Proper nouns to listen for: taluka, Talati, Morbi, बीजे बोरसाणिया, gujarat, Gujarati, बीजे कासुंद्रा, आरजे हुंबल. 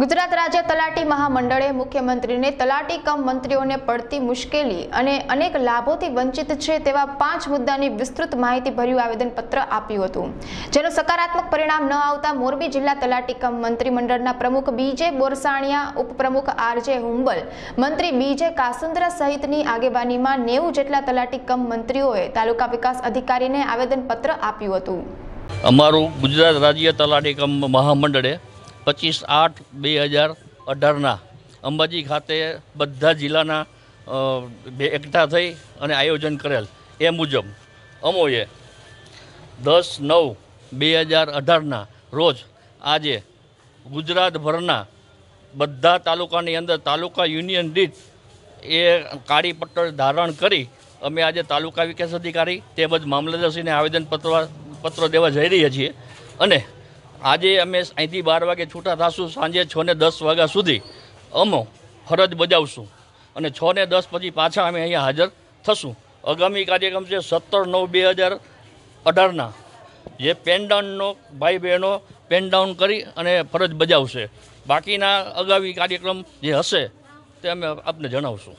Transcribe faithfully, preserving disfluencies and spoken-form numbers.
गुजरात राज्य तलाटी महामंडळे मुख्यमंत्रीने तलाटी कम मंत्रीओने पड़ती मुश्केली अने अनेक लाभोथी वंचित छे तेवा पांच मुद्दानी विस्तृत माहितीभर्यु आवेदनपत्र आप्युं हतुं, जेनो सकारात्मक परिणाम न आवता मोरबी जिल्ला तलाटी कम मंत्रिमंडळना प्रमुख बीजे बोरसाणिया, उपप्रमुख आरजे हुंबल, मंत्री बीजे कासुंद्रा सहितनी आगेवानीमां નેવું જેટલા તલાટી કમ મંત્રીઓએ તાલુકા વિકાસ અધિકારીને આવેદનપત્ર આપ્યું હતું। અમારું ગુજરાત રાજ્ય તલાટી કમ મહામંડળે પચીસ આઠ બે હજાર અઢારના અંબાજી ખાતે બધા જિલ્લાના એકઠા થઈ અને આયોજન કરેલ, એ મુજબ અમોએ દસ નવ બે હજાર અઢારના રોજ આજે ગુજરાતભરના બધા તાલુકાની અંદર તાલુકા યુનિયન દીઠ એ કાળી પટ્ટો ધારણ કરી અમે આજે તાલુકા વિકાસ અધિકારી તેમજ મામલતદારશ્રીને આવેદનપત્ર પત્રો દેવા જઈ રહ્યા છીએ। અને આજે અમે અહીંથી બાર વાગે છૂટા થશું, સાંજે છ ને દસ વાગ્યા સુધી અમો ફરજ બજાવશું અને છ ને દસ પછી પાછા અમે અહીંયા હાજર થશું। આગામી કાર્યક્રમ છે સત્તર નવ બે હજાર અઢારના, જે પેનડાઉનનો ભાઈ બહેનો પેનડાઉન કરી અને ફરજ બજાવશે। બાકીના આગામી કાર્યક્રમ જે હશે તે અમે આપને જણાવશું।